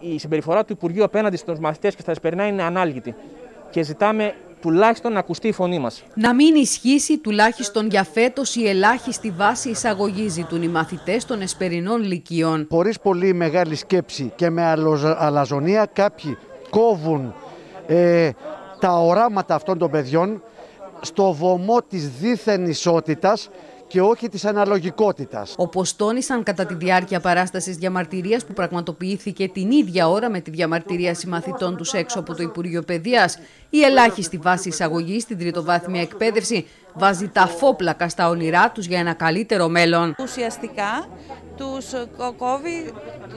Η συμπεριφορά του Υπουργείου απέναντι στους μαθητές και στα Εσπερινά είναι ανάλγητη και ζητάμε τουλάχιστον να ακουστεί η φωνή μας. Να μην ισχύσει τουλάχιστον για φέτος η ελάχιστη βάση εισαγωγής, ζητούν οι μαθητές των Εσπερινών Λυκειών. Χωρίς πολύ μεγάλη σκέψη και με αλαζονία κάποιοι κόβουν τα οράματα αυτών των παιδιών στο βωμό της δίθεν ισότητας και όχι της αναλογικότητας. Όπως τόνισαν κατά τη διάρκεια παράστασης διαμαρτυρίας που πραγματοποιήθηκε την ίδια ώρα με τη διαμαρτυρία συμμαθητών τους έξω από το Υπουργείο Παιδείας, η ελάχιστη βάση εισαγωγής στην τριτοβάθμια εκπαίδευση βάζει τα φόπλακα στα όνειρά τους για ένα καλύτερο μέλλον. Ουσιαστικά τους κόβει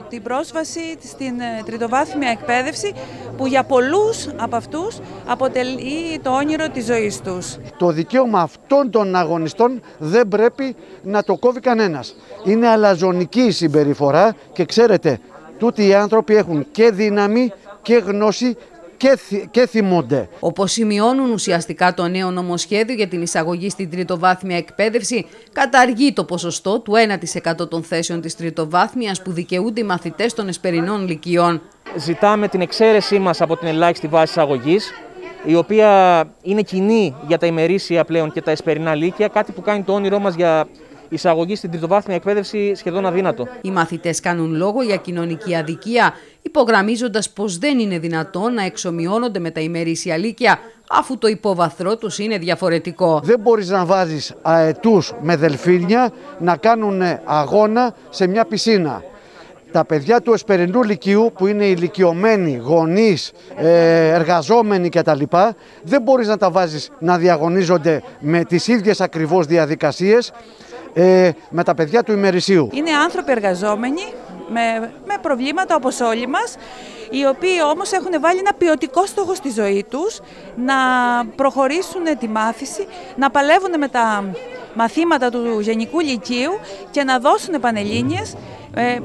την πρόσβαση στην τριτοβάθμια εκπαίδευση που για πολλούς από αυτούς αποτελεί το όνειρο της ζωής τους. Το δικαίωμα αυτών των αγωνιστών δεν πρέπει να το κόβει κανένας. Είναι αλαζονική η συμπεριφορά και ξέρετε, τούτοι οι άνθρωποι έχουν και δύναμη και γνώση και θυμούνται. Όπως σημειώνουν, ουσιαστικά το νέο νομοσχέδιο για την εισαγωγή στην τριτοβάθμια εκπαίδευση καταργεί το ποσοστό του 1% των θέσεων της τριτοβάθμιας που δικαιούνται οι μαθητές των Εσπερινών Λυκειών. Ζητάμε την εξαίρεσή μας από την ελάχιστη βάση εισαγωγής, η οποία είναι κοινή για τα ημερήσια πλέον και τα Εσπερινά Λύκεια, κάτι που κάνει το όνειρό μας για εισαγωγή στην τριτοβάθμια εκπαίδευση σχεδόν αδύνατο. Οι μαθητές κάνουν λόγο για κοινωνική αδικία, υπογραμμίζοντας πως δεν είναι δυνατόν να εξομοιώνονται με τα ημερήσια λύκεια, αφού το υπόβαθρό τους είναι διαφορετικό. Δεν μπορείς να βάζεις αετούς με δελφίνια να κάνουν αγώνα σε μια πισίνα. Τα παιδιά του Εσπερινού Λυκείου, που είναι ηλικιωμένοι, γονείς, εργαζόμενοι κτλ., δεν μπορείς να τα βάζεις να διαγωνίζονται με τις ίδιες ακριβώς διαδικασίες με τα παιδιά του ημερησίου. Είναι άνθρωποι εργαζόμενοι με προβλήματα όπως όλοι μας, οι οποίοι όμως έχουν βάλει ένα ποιοτικό στόχο στη ζωή τους, να προχωρήσουν τη μάθηση, να παλεύουν με τα μαθήματα του Γενικού Λυκείου και να δώσουν πανελλήνιες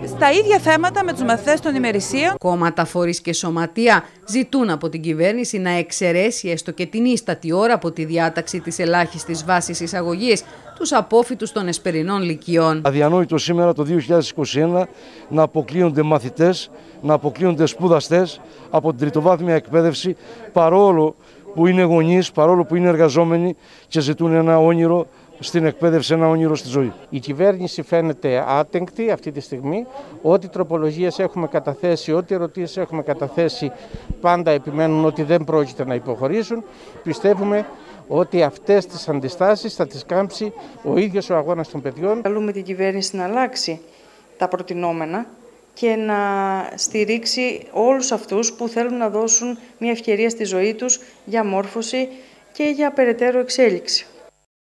στα ίδια θέματα με τους μαθητές των ημερησίων. Κόμματα, φορείς και σωματεία ζητούν από την κυβέρνηση να εξαιρέσει έστω και την ίστατη ώρα από τη διάταξη της ελάχιστης βάσης εισαγωγής τους απόφοιτους των Εσπερινών Λυκειών. Αδιανόητο σήμερα το 2021 να αποκλείονται μαθητές, να αποκλείονται σπουδαστές από την τριτοβάθμια εκπαίδευση, παρόλο που είναι γονείς, παρόλο που είναι εργαζόμενοι και ζητούν ένα όνειρο στην εκπαίδευση, ένα όνειρο στη ζωή. Η κυβέρνηση φαίνεται άτεγκτη αυτή τη στιγμή. Ό,τι τροπολογίες έχουμε καταθέσει, ό,τι ερωτήσεις έχουμε καταθέσει, πάντα επιμένουν ότι δεν πρόκειται να υποχωρήσουν. Πιστεύουμε ότι αυτές τις αντιστάσεις θα τις κάμψει ο ίδιος ο αγώνας των παιδιών. Καλούμε την κυβέρνηση να αλλάξει τα προτινόμενα και να στηρίξει όλους αυτούς που θέλουν να δώσουν μια ευκαιρία στη ζωή τους για μόρφωση και για περαιτέρω εξέλιξη.